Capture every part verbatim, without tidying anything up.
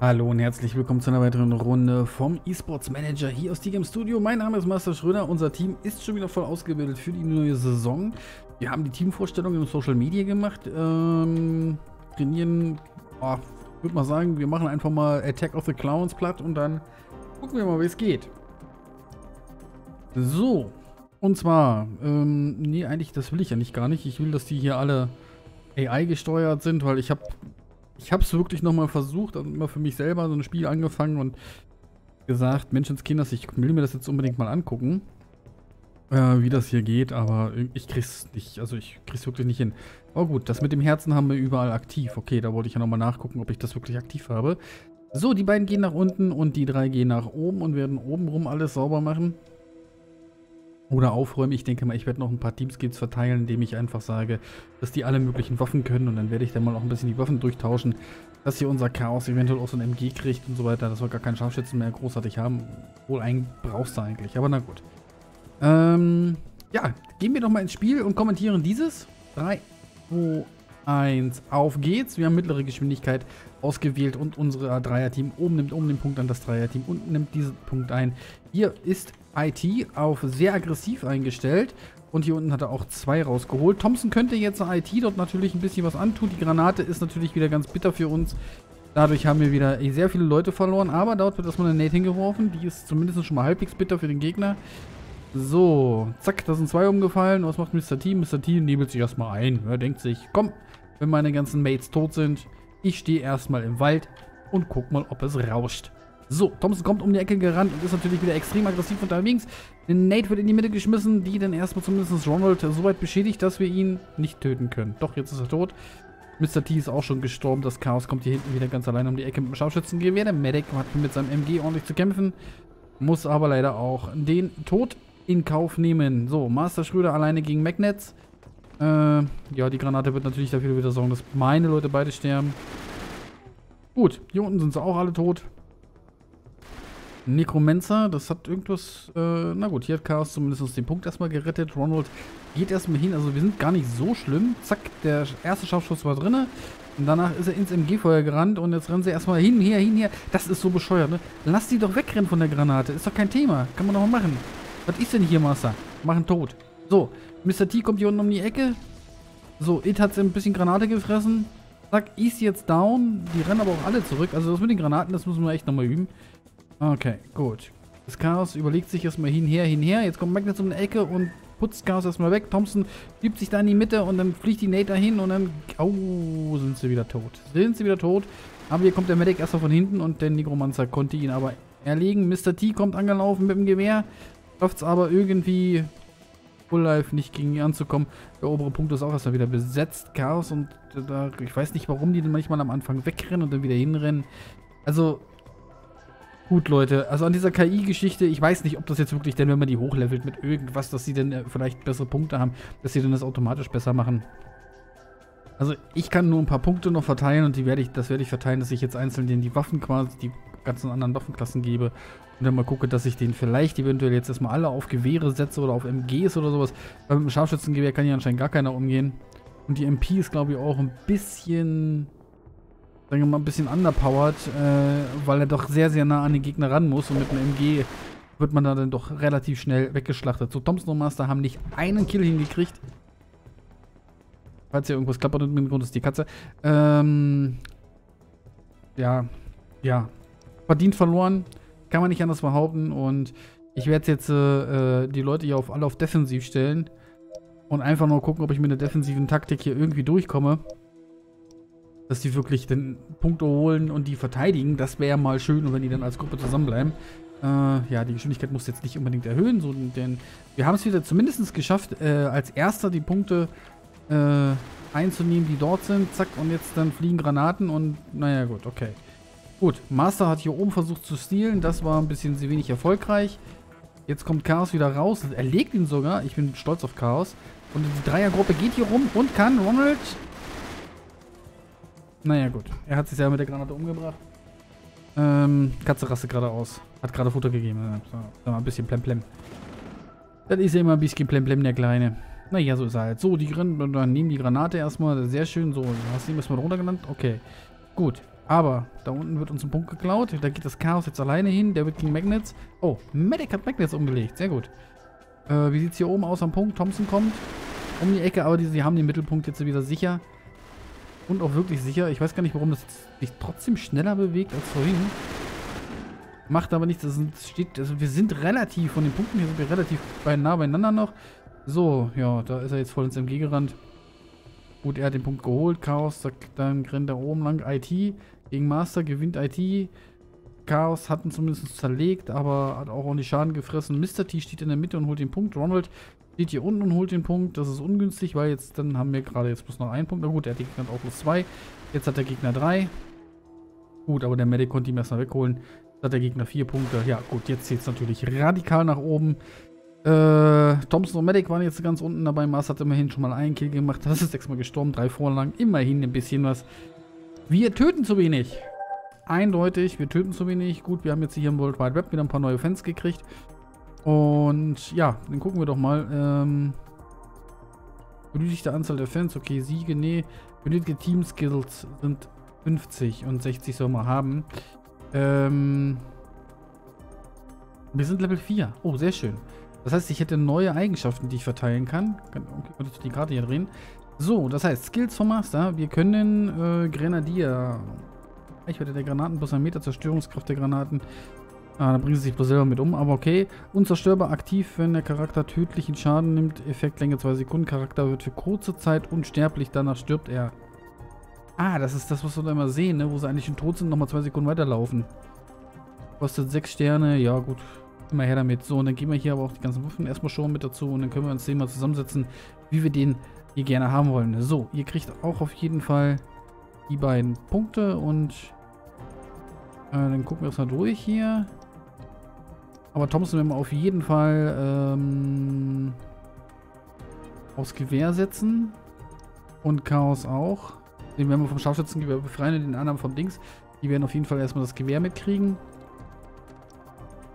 Hallo und herzlich willkommen zu einer weiteren Runde vom Esports Manager hier aus Steel Games Studio. Mein Name ist Masterschroeder. Unser Team ist schon wieder voll ausgebildet für die neue Saison. Wir haben die Teamvorstellung im Social Media gemacht. Ähm, trainieren, oh, würde mal sagen, wir machen einfach mal Attack of the Clowns platt und dann gucken wir mal, wie es geht. So, und zwar, ähm, nee, eigentlich, das will ich ja nicht gar nicht. Ich will, dass die hier alle A I gesteuert sind, weil ich habe... Ich habe es wirklich nochmal versucht, also immer für mich selber so ein Spiel angefangen und gesagt, Menschenskinders, ich will mir das jetzt unbedingt mal angucken, äh, wie das hier geht, aber ich krieg's nicht, also ich krieg's wirklich nicht hin. Aber gut, das mit dem Herzen haben wir überall aktiv. Okay, da wollte ich ja nochmal nachgucken, ob ich das wirklich aktiv habe. So, die beiden gehen nach unten und die drei gehen nach oben und werden obenrum alles sauber machen. Oder aufräumen. Ich denke mal, ich werde noch ein paar Teamskills verteilen, indem ich einfach sage, dass die alle möglichen Waffen können. Und dann werde ich dann mal auch ein bisschen die Waffen durchtauschen, dass hier unser Chaos eventuell auch so ein M G kriegt und so weiter, dass wir gar keinen Scharfschützen mehr großartig haben. Wohl einen brauchst du eigentlich, aber na gut. Ähm, ja, gehen wir doch mal ins Spiel und kommentieren dieses. drei, zwei, eins, auf geht's. Wir haben mittlere Geschwindigkeit ausgewählt und unser Dreier-Team oben nimmt oben den Punkt an, das Dreier-Team unten nimmt diesen Punkt ein. Hier ist I T auf sehr aggressiv eingestellt. Und hier unten hat er auch zwei rausgeholt. Thompson könnte jetzt I T dort natürlich ein bisschen was antun. Die Granate ist natürlich wieder ganz bitter für uns. Dadurch haben wir wieder sehr viele Leute verloren. Aber dort wird erstmal eine Nade hingeworfen. Die ist zumindest schon mal halbwegs bitter für den Gegner. So, zack, da sind zwei umgefallen. Was macht Mister T? Mister T nebelt sich erstmal ein. Er denkt sich, komm, wenn meine ganzen Mates tot sind, ich stehe erstmal im Wald und guck mal, ob es rauscht. So, Thompson kommt um die Ecke gerannt und ist natürlich wieder extrem aggressiv unterwegs. Nate wird in die Mitte geschmissen, die dann erstmal zumindest Ronald so weit beschädigt, dass wir ihn nicht töten können. Doch, jetzt ist er tot. Mister T ist auch schon gestorben. Das Chaos kommt hier hinten wieder ganz allein um die Ecke mit dem Scharfschützengewehr. Der Medic hat mit seinem M G ordentlich zu kämpfen, muss aber leider auch den Tod in Kauf nehmen. So, Master Schröder alleine gegen Magnets. Äh, ja, die Granate wird natürlich dafür wieder sorgen, dass meine Leute beide sterben. Gut, hier unten sind sie auch alle tot. Necromancer, das hat irgendwas, äh, na gut, hier hat Chaos zumindest den Punkt erstmal gerettet. Ronald geht erstmal hin, also wir sind gar nicht so schlimm. Zack, der erste Scharfschuss war drinne. Und danach ist er ins M G-Feuer gerannt und jetzt rennen sie erstmal hin, her, hin, her. Das ist so bescheuert, ne? Lass die doch wegrennen von der Granate, ist doch kein Thema, kann man doch mal machen. Was ist denn hier, Master? Machen tot. So, Mister T kommt hier unten um die Ecke. So, It hat ein bisschen Granate gefressen. Zack, ist jetzt down. Die rennen aber auch alle zurück, also das mit den Granaten, das müssen wir echt nochmal üben. Okay, gut. Das Chaos überlegt sich erstmal hinher, hinher. Jetzt kommt Magnus um eine Ecke und putzt Chaos erstmal weg. Thompson schiebt sich da in die Mitte und dann fliegt die Nate dahin und dann... Oh, sind sie wieder tot. Sind sie wieder tot. Aber hier kommt der Medic erstmal von hinten und der Necromancer konnte ihn aber erlegen. Mister T kommt angelaufen mit dem Gewehr. Schafft es aber irgendwie Full Life nicht gegen ihn anzukommen. Der obere Punkt ist auch erstmal wieder besetzt. Chaos und da, ich weiß nicht, warum die dann manchmal am Anfang wegrennen und dann wieder hinrennen. Also... Gut, Leute, also an dieser K I-Geschichte, ich weiß nicht, ob das jetzt wirklich denn, wenn man die hochlevelt mit irgendwas, dass sie dann äh, vielleicht bessere Punkte haben, dass sie dann das automatisch besser machen. Also ich kann nur ein paar Punkte noch verteilen und die werde ich, das werde ich verteilen, dass ich jetzt einzeln denen die Waffen quasi, die ganzen anderen Waffenklassen gebe und dann mal gucke, dass ich denen vielleicht eventuell jetzt erstmal alle auf Gewehre setze oder auf M Gs oder sowas. Weil mit dem Scharfschützengewehr kann ja anscheinend gar keiner umgehen. Und die M P ist, glaube ich, auch ein bisschen... Sagen wir mal ein bisschen underpowered, äh, weil er doch sehr, sehr nah an den Gegner ran muss und mit einem M G wird man da dann doch relativ schnell weggeschlachtet. So, Thompson und Master haben nicht einen Kill hingekriegt. Falls hier irgendwas klappert und im Grund ist die Katze. Ähm, ja, ja. Verdient verloren, kann man nicht anders behaupten und ich werde jetzt äh, die Leute hier auf, alle auf Defensiv stellen und einfach nur gucken, ob ich mit der defensiven Taktik hier irgendwie durchkomme. Dass die wirklich den Punkt holen und die verteidigen, das wäre mal schön, wenn die dann als Gruppe zusammenbleiben. Äh, ja, die Geschwindigkeit muss jetzt nicht unbedingt erhöhen, so, denn wir haben es wieder zumindest geschafft, äh, als erster die Punkte äh, einzunehmen, die dort sind. Zack, und jetzt dann fliegen Granaten und naja, gut, okay. Gut, Master hat hier oben versucht zu stehlen, das war ein bisschen sehr wenig erfolgreich. Jetzt kommt Chaos wieder raus, er legt ihn sogar, ich bin stolz auf Chaos. Und die Dreiergruppe geht hier rum und kann Ronald... Naja gut, er hat sich ja mit der Granate umgebracht. Ähm, Katze raste geradeaus. Hat gerade Futter gegeben. So, ein bisschen plemplem. Das ist ja immer ein bisschen plemplem, der Kleine. Naja, so ist er halt. So, die rennen, dann nehmen die Granate erstmal. Sehr schön. So, hast du ihn erstmal runtergenannt? Okay. Gut. Aber da unten wird uns ein Punkt geklaut. Da geht das Chaos jetzt alleine hin. Der wird gegen Magnets. Oh, Medic hat Magnets umgelegt. Sehr gut. Äh, wie sieht es hier oben aus am Punkt? Thompson kommt um die Ecke. Aber die, die haben den Mittelpunkt jetzt wieder sicher. Und auch wirklich sicher. Ich weiß gar nicht, warum das sich trotzdem schneller bewegt als vorhin. Macht aber nichts. Das sind, steht, also wir sind relativ, von den Punkten hier sind wir relativ nah beieinander noch. So, ja, da ist er jetzt voll ins M G gerannt. Gut, er hat den Punkt geholt. Chaos, dann rennt er oben lang. I T gegen Master gewinnt I T. Chaos hat ihn zumindest zerlegt, aber hat auch ordentlich Schaden gefressen. Mister T steht in der Mitte und holt den Punkt. Ronald steht hier unten und holt den Punkt. Das ist ungünstig, weil jetzt dann haben wir gerade jetzt bloß noch einen Punkt. Na gut, der Gegner hat auch bloß zwei. Jetzt hat der Gegner drei. Gut, aber der Medic konnte ihn erstmal wegholen. Jetzt hat der Gegner vier Punkte. Ja gut, jetzt geht es natürlich radikal nach oben. Äh, Thompson und Medic waren jetzt ganz unten dabei. Mars hat immerhin schon mal einen Kill gemacht. Das ist sechsmal gestorben, drei Vorlagen. Immerhin ein bisschen was. Wir töten zu wenig. Eindeutig, wir töten zu wenig. Gut, wir haben jetzt hier im World Wide Web wieder ein paar neue Fans gekriegt. Und ja, dann gucken wir doch mal. Ähm, benötigte Anzahl der Fans. Okay, Siege, nee. Benötigte Team Skills sind fünfzig und sechzig soll man haben. Ähm, wir sind Level vier. Oh, sehr schön. Das heißt, ich hätte neue Eigenschaften, die ich verteilen kann. Okay, könntest du die Karte hier drehen. So, das heißt, Skills vom Master. Wir können äh, Grenadier. Ich werde der Granaten plus ein Meter Zerstörungskraft der Granaten. Ah, da bringen sie sich bloß selber mit um, aber okay. Unzerstörbar aktiv, wenn der Charakter tödlichen Schaden nimmt. Effektlänge zwei Sekunden. Charakter wird für kurze Zeit unsterblich, danach stirbt er. Ah, das ist das, was wir da immer sehen, ne? Wo sie eigentlich schon tot sind, nochmal zwei Sekunden weiterlaufen. Kostet sechs Sterne, ja gut. Immer her damit. So, und dann geben wir hier aber auch die ganzen Waffen erstmal schon mit dazu und dann können wir uns den mal zusammensetzen, wie wir den hier gerne haben wollen. So, ihr kriegt auch auf jeden Fall die beiden Punkte und äh, dann gucken wir uns mal durch hier. Aber Thompson werden wir auf jeden Fall ähm, aufs Gewehr setzen und Chaos auch. Den werden wir vom Scharfschützengewehr befreien und den anderen vom Dings. Die werden auf jeden Fall erstmal das Gewehr mitkriegen.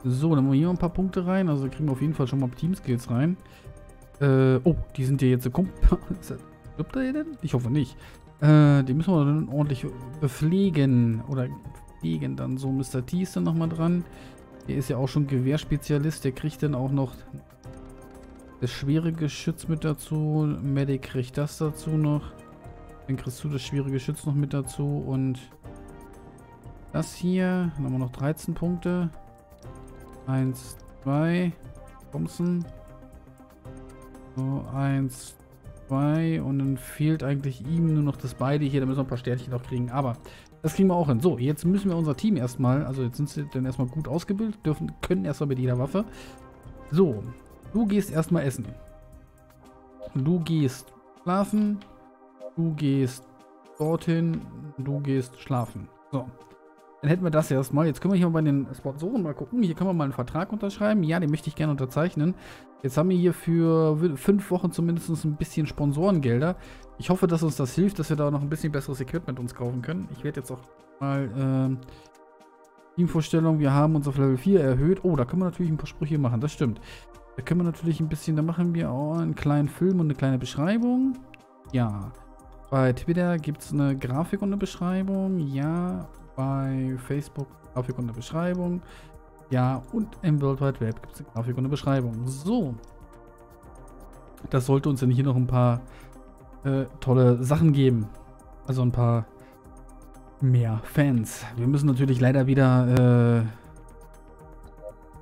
So, dann wollen wir hier ein paar Punkte rein. Also kriegen wir auf jeden Fall schon mal Teamskills rein. Äh, oh, die sind ja jetzt so komplett. Stirbt er denn? Ich hoffe nicht. Äh, die müssen wir dann ordentlich bepflegen. Oder pflegen dann so. Mister T ist dann nochmal dran. Der ist ja auch schon Gewehrspezialist. Der kriegt dann auch noch das schwere Geschütz mit dazu. Medic kriegt das dazu noch. Dann kriegst du das schwere Geschütz noch mit dazu. Und das hier. Dann haben wir noch dreizehn Punkte. eins, zwei, Thompson. So, eins, zwei. Und dann fehlt eigentlich ihm nur noch das beide hier. Da müssen wir ein paar Sternchen noch kriegen. Aber das kriegen wir auch hin. So, jetzt müssen wir unser Team erstmal. Also, jetzt sind sie dann erstmal gut ausgebildet. Dürfen, können erstmal mit jeder Waffe. So, du gehst erstmal essen. Du gehst schlafen. Du gehst dorthin. Du gehst schlafen. So. Dann hätten wir das erstmal. Jetzt können wir hier mal bei den Sponsoren mal gucken. Hier können wir mal einen Vertrag unterschreiben. Ja, den möchte ich gerne unterzeichnen. Jetzt haben wir hier für fünf Wochen zumindest ein bisschen Sponsorengelder. Ich hoffe, dass uns das hilft, dass wir da noch ein bisschen besseres Equipment uns kaufen können. Ich werde jetzt auch mal äh, Teamvorstellung. Wir haben uns auf Level vier erhöht. Oh, da können wir natürlich ein paar Sprüche machen. Das stimmt. Da können wir natürlich ein bisschen, da machen wir auch einen kleinen Film und eine kleine Beschreibung. Ja. Bei Twitter gibt es eine Grafik und eine Beschreibung. Ja. Bei Facebook Grafik und eine Beschreibung. Ja, und im World Wide Web gibt es eine Grafik und eine Beschreibung. So. Das sollte uns dann hier noch ein paar äh, tolle Sachen geben. Also ein paar mehr Fans. Wir müssen natürlich leider wieder äh,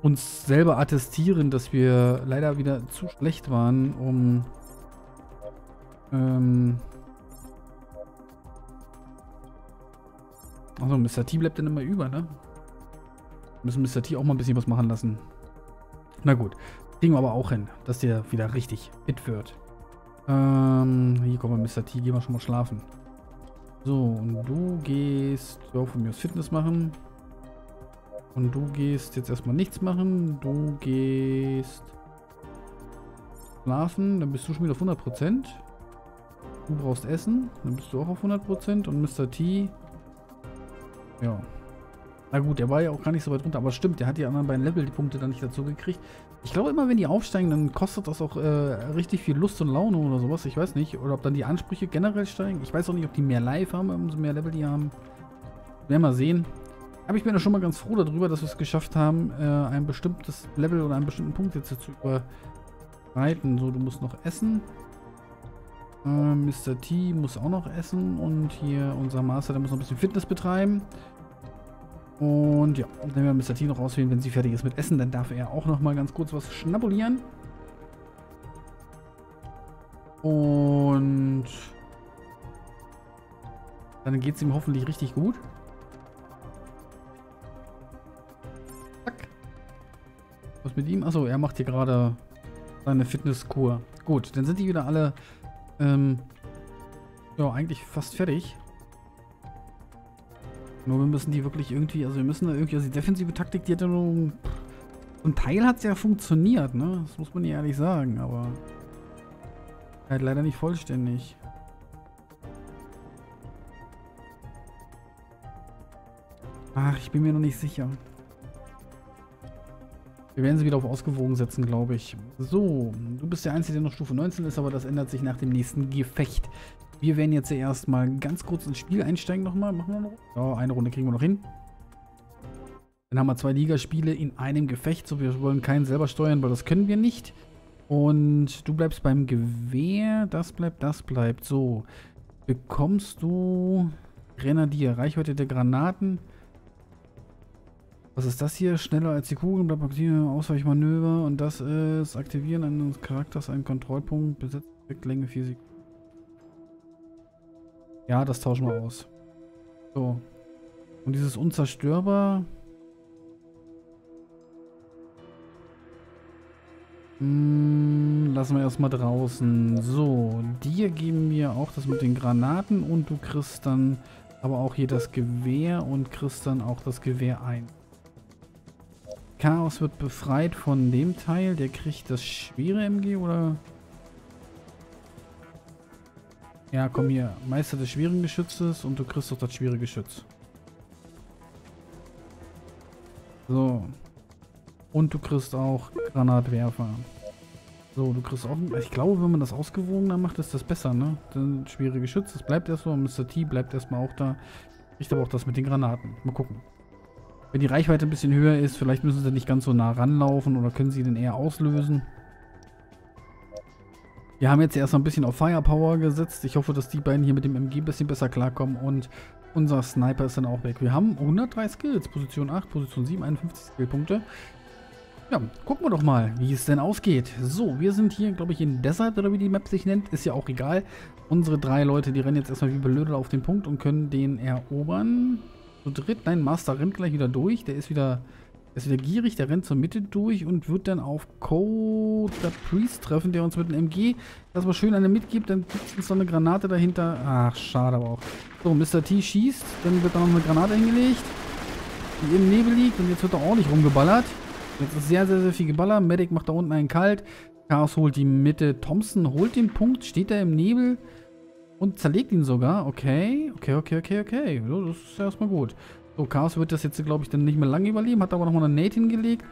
uns selber attestieren, dass wir leider wieder zu schlecht waren, um ähm, Achso, Mister T bleibt dann immer über, ne? Müssen Mister T auch mal ein bisschen was machen lassen. Na gut. Kriegen wir aber auch hin, dass der wieder richtig fit wird. Ähm, hier kommen wir, Mister T, gehen wir schon mal schlafen. So, und du gehst, ja, von mir aus Fitness machen. Und du gehst jetzt erstmal nichts machen. Du gehst schlafen, dann bist du schon wieder auf hundert Prozent. Du brauchst Essen, dann bist du auch auf hundert Prozent. Und Mister T... Ja. Na gut, der war ja auch gar nicht so weit runter. Aber stimmt, der hat die anderen beiden Level die Punkte dann nicht dazu gekriegt. Ich glaube immer, wenn die aufsteigen, dann kostet das auch äh, richtig viel Lust und Laune oder sowas. Ich weiß nicht. Oder ob dann die Ansprüche generell steigen. Ich weiß auch nicht, ob die mehr Life haben, umso mehr Level die haben. Wir werden mal sehen. Aber ich bin ja schon mal ganz froh darüber, dass wir es geschafft haben, äh, ein bestimmtes Level oder einen bestimmten Punkt jetzt zu überreiten. So, du musst noch essen. Äh, Mister T muss auch noch essen. Und hier unser Master, der muss noch ein bisschen Fitness betreiben. Und ja, dann werden wir Mister T noch auswählen, wenn sie fertig ist mit Essen. Dann darf er auch noch mal ganz kurz was schnabulieren. Und dann geht es ihm hoffentlich richtig gut. Zack. Was mit ihm? Achso, er macht hier gerade seine Fitnesskur. Gut, dann sind die wieder alle ähm, ja, eigentlich fast fertig. Nur wir müssen die wirklich irgendwie, also wir müssen da irgendwie, also die defensive Taktik, die hat ja nur, zum Teil hat es ja funktioniert, ne? Das muss man ja ehrlich sagen, aber halt leider nicht vollständig. Ach, ich bin mir noch nicht sicher. Wir werden sie wieder auf ausgewogen setzen, glaube ich. So, du bist der Einzige, der noch Stufe neunzehn ist, aber das ändert sich nach dem nächsten Gefecht. Wir werden jetzt ja erstmal ganz kurz ins Spiel einsteigen nochmal. Machen wir noch? Ja, eine Runde kriegen wir noch hin. Dann haben wir zwei Ligaspiele in einem Gefecht. So, wir wollen keinen selber steuern, weil das können wir nicht. Und du bleibst beim Gewehr. Das bleibt, das bleibt. So, bekommst du Grenadier. Reichweite der Granaten. Was ist das hier? Schneller als die Kugeln, bleibt aktiv, Ausweichmanöver. Und das ist Aktivieren eines Charakters, einen Kontrollpunkt, Besitz, Länge, vier Sekunden. Ja, das tauschen wir aus. So. Und dieses Unzerstörbar. Hm, lassen wir erstmal draußen. So, dir geben wir auch das mit den Granaten und du kriegst dann aber auch hier das Gewehr und kriegst dann auch das Gewehr ein. Chaos wird befreit von dem Teil, der kriegt das schwere M G oder? Ja, komm hier, Meister des schweren Geschützes und du kriegst doch das schwere Geschütz. So. Und du kriegst auch Granatwerfer. So, du kriegst auch, ich glaube, wenn man das ausgewogener macht, ist das besser, ne? Dann schwere Geschütz, das bleibt erst so, und Mister T bleibt erstmal auch da. Ich glaube auch das mit den Granaten. Mal gucken. Wenn die Reichweite ein bisschen höher ist, vielleicht müssen sie nicht ganz so nah ranlaufen oder können sie den eher auslösen. Wir haben jetzt erst ein bisschen auf Firepower gesetzt. Ich hoffe, dass die beiden hier mit dem M G ein bisschen besser klarkommen und unser Sniper ist dann auch weg. Wir haben hundertdrei Skills, Position acht, Position sieben, einundfünfzig Skillpunkte. Ja, gucken wir doch mal, wie es denn ausgeht. So, wir sind hier, glaube ich, in Desert oder wie die Map sich nennt. Ist ja auch egal. Unsere drei Leute, die rennen jetzt erstmal wie blöde auf den Punkt und können den erobern. Zu dritt, nein, Master rennt gleich wieder durch. Der ist wieder, ist wieder gierig, der rennt zur Mitte durch und wird dann auf Code the Priest treffen, der uns mit einem M G, das mal schön eine mitgibt, dann gibt es uns noch eine Granate dahinter. Ach, schade aber auch. So, Mister T schießt, dann wird da noch eine Granate hingelegt, die im Nebel liegt und jetzt wird er ordentlich rumgeballert. Jetzt ist sehr, sehr, sehr viel Geballer. Medic macht da unten einen kalt. Chaos holt die Mitte. Thompson holt den Punkt, steht da im Nebel und zerlegt ihn sogar. Okay, okay, okay, okay, okay. So, das ist erstmal gut. So, Chaos wird das jetzt, glaube ich, dann nicht mehr lange überleben. Hat aber nochmal eine Nate hingelegt.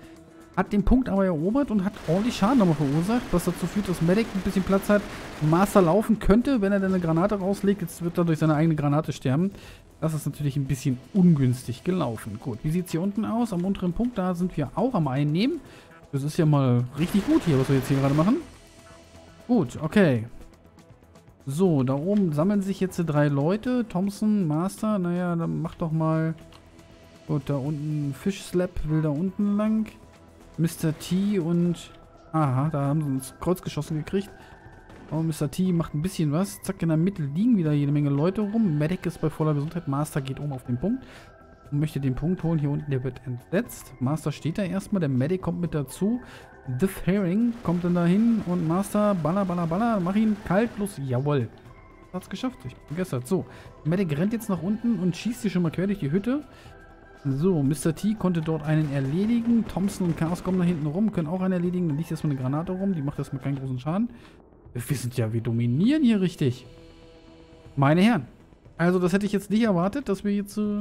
Hat den Punkt aber erobert und hat ordentlich Schaden nochmal verursacht. Was dazu führt, dass Medic ein bisschen Platz hat. Master laufen könnte, wenn er dann eine Granate rauslegt. Jetzt wird er durch seine eigene Granate sterben. Das ist natürlich ein bisschen ungünstig gelaufen. Gut, wie sieht es hier unten aus? Am unteren Punkt, da sind wir auch am Einnehmen. Das ist ja mal richtig gut hier, was wir jetzt hier gerade machen. Gut, okay. So, da oben sammeln sich jetzt drei Leute. Thompson, Master, naja, dann mach doch mal... Gut, da unten Fischslap will da unten lang. Mister T und... Aha, da haben sie uns Kreuz geschossen gekriegt. Oh, Mister T macht ein bisschen was. Zack, in der Mitte liegen wieder jede Menge Leute rum. Medic ist bei voller Gesundheit. Master geht oben auf den Punkt und möchte den Punkt holen. Hier unten, der wird entsetzt. Master steht da erstmal. Der Medic kommt mit dazu. The Fairing kommt dann dahin. Und Master, baller, baller, baller. Mach ihn kalt, bloß. Jawohl. Hat's geschafft. Ich bin begeistert. So, Medic rennt jetzt nach unten und schießt hier schon mal quer durch die Hütte. So, Mister T konnte dort einen erledigen. Thompson und Chaos kommen da hinten rum, können auch einen erledigen. Dann liegt erstmal eine Granate rum. Die macht erstmal keinen großen Schaden. Wir sind ja, wir dominieren hier richtig. Meine Herren. Also das hätte ich jetzt nicht erwartet, dass wir jetzt... Äh,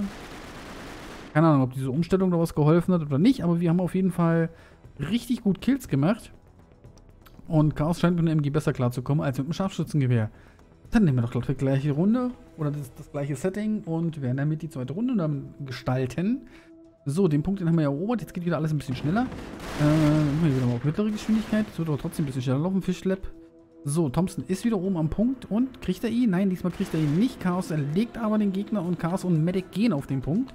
keine Ahnung, ob diese Umstellung da was geholfen hat oder nicht. Aber wir haben auf jeden Fall richtig gut Kills gemacht. Und Chaos scheint mit einem M G besser klarzukommen als mit einem Scharfschützengewehr. Dann nehmen wir doch die gleiche Runde oder das, das gleiche Setting und werden damit die zweite Runde dann gestalten. So, den Punkt, den haben wir ja erobert. Jetzt geht wieder alles ein bisschen schneller. Äh, hier wieder mal auf mittlere Geschwindigkeit. Das wird aber trotzdem ein bisschen schneller laufen. Fischlepp. So, Thompson ist wieder oben am Punkt. Und kriegt er ihn? Nein, diesmal kriegt er ihn nicht. Chaos erlegt aber den Gegner und Chaos und Medic gehen auf den Punkt.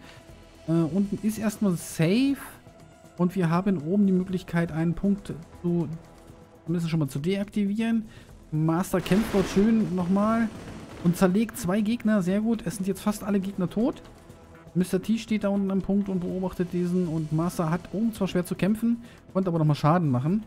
Äh, unten ist erstmal safe. Und wir haben oben die Möglichkeit, einen Punkt zu, zumindest schon mal zu deaktivieren. Master kämpft dort schön nochmal und zerlegt zwei Gegner. Sehr gut. Es sind jetzt fast alle Gegner tot. Mister T steht da unten am Punkt und beobachtet diesen. Und Master hat oben zwar schwer zu kämpfen, konnte aber nochmal Schaden machen.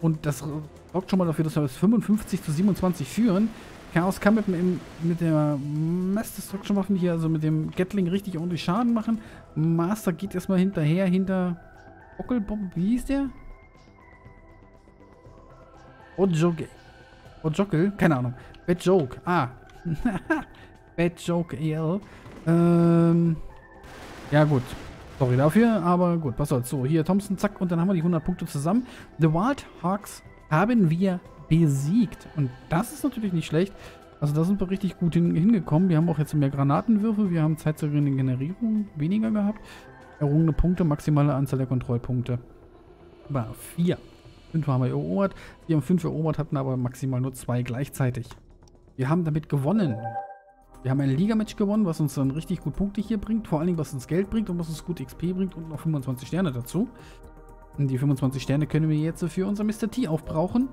Und das sorgt schon mal dafür, dass wir das fünfundfünfzig zu siebenundzwanzig führen. Chaos kann mit, dem, mit der Master-Destruction-Waffen hier, also mit dem Gatling, richtig ordentlich Schaden machen. Master geht erstmal hinterher, hinter Ockelbomb, wie hieß der? Ojoke. Ojokel? Keine Ahnung. Bad Joke. Ah. Bad Joke E L. Ähm. Ja, gut. Sorry dafür, aber gut, was soll's. So, hier Thompson, zack, und dann haben wir die hundert Punkte zusammen. The Wild Hawks haben wir besiegt. Und das ist natürlich nicht schlecht. Also da sind wir richtig gut hin hingekommen. Wir haben auch jetzt mehr Granatenwürfe. Wir haben Zeit zur Generierung weniger gehabt. Errungene Punkte, maximale Anzahl der Kontrollpunkte. War vier. fünf haben wir erobert. Wir haben fünf erobert, hatten aber maximal nur zwei gleichzeitig. Wir haben damit gewonnen. Wir haben ein Liga-Match gewonnen, was uns dann richtig gut Punkte hier bringt. Vor allen Dingen, was uns Geld bringt und was uns gut X P bringt und noch fünfundzwanzig Sterne dazu. Und die fünfundzwanzig Sterne können wir jetzt für unser Mister T aufbrauchen.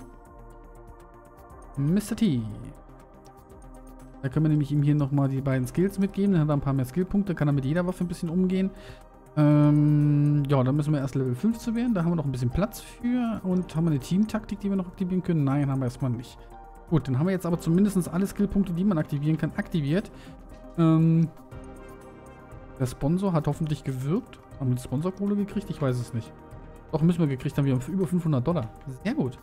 Mister T. Da können wir nämlich ihm hier nochmal die beiden Skills mitgeben. Dann hat er ein paar mehr Skillpunkte. Kann er mit jeder Waffe ein bisschen umgehen. Ähm, ja, dann müssen wir erst Level fünf zu werden. Da haben wir noch ein bisschen Platz für. Und haben wir eine Teamtaktik, die wir noch aktivieren können? Nein, haben wir erstmal nicht. Gut, dann haben wir jetzt aber zumindest alle Skillpunkte, die man aktivieren kann, aktiviert. Ähm, der Sponsor hat hoffentlich gewirkt. Haben wir die Sponsorkohle gekriegt? Ich weiß es nicht. Doch, müssen wir gekriegt haben. Wir haben über fünfhundert Dollar. Sehr gut.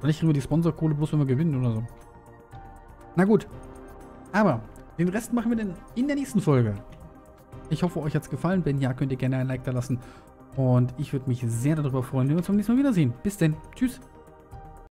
Vielleicht kriegen wir die Sponsorkohle bloß, wenn wir gewinnen oder so. Na gut. Aber den Rest machen wir dann in der nächsten Folge. Ich hoffe, euch hat es gefallen. Wenn ja, könnt ihr gerne ein Like da lassen. Und ich würde mich sehr darüber freuen, wenn wir uns beim nächsten Mal wiedersehen. Bis denn. Tschüss.